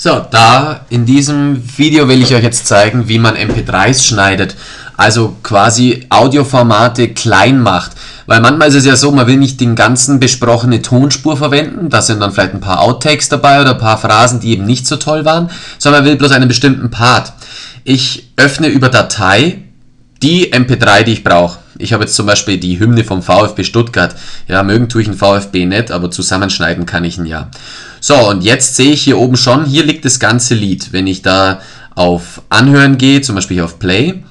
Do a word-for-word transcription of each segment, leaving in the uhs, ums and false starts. So, da in diesem Video will ich euch jetzt zeigen, wie man M P dreis schneidet, also quasi Audioformate klein macht, weil manchmal ist es ja so, man will nicht den ganzen besprochene Tonspur verwenden, da sind dann vielleicht ein paar Outtakes dabei oder ein paar Phrasen, die eben nicht so toll waren, sondern man will bloß einen bestimmten Part. Ich öffne über Datei die M P drei, die ich brauche. Ich habe jetzt zum Beispiel die Hymne vom VfB Stuttgart. Ja, mögen tue ich den VfB nicht, aber zusammenschneiden kann ich ihn ja. So, und jetzt sehe ich hier oben schon, hier liegt das ganze Lied. Wenn ich da auf Anhören gehe, zum Beispiel auf Play,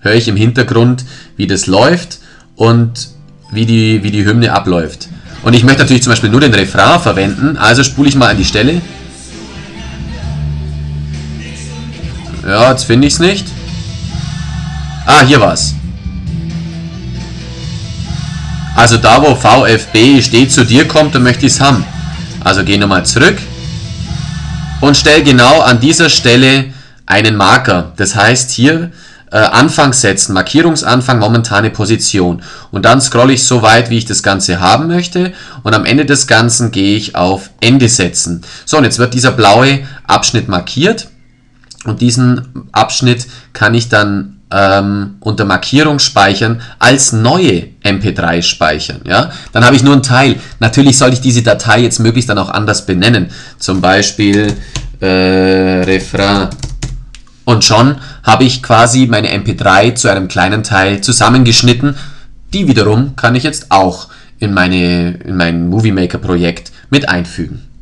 höre ich im Hintergrund, wie das läuft und wie die, wie die Hymne abläuft. Und ich möchte natürlich zum Beispiel nur den Refrain verwenden, also spule ich mal an die Stelle. Ja, jetzt finde ich es nicht. Ah, hier war's. Also da, wo VfB steht zu dir kommt, dann möchte ich es haben. Also gehe nochmal zurück und stelle genau an dieser Stelle einen Marker. Das heißt hier äh, Anfang setzen, Markierungsanfang, momentane Position. Und dann scrolle ich so weit, wie ich das Ganze haben möchte. Und am Ende des Ganzen gehe ich auf Ende setzen. So, und jetzt wird dieser blaue Abschnitt markiert. Und diesen Abschnitt kann ich dann Ähm, unter Markierung speichern, als neue M P drei speichern. Ja? Dann habe ich nur einen Teil. Natürlich sollte ich diese Datei jetzt möglichst dann auch anders benennen. Zum Beispiel äh, Refrain. Und schon habe ich quasi meine M P drei zu einem kleinen Teil zusammengeschnitten. Die wiederum kann ich jetzt auch in, meine, in mein Movie Maker Projekt mit einfügen.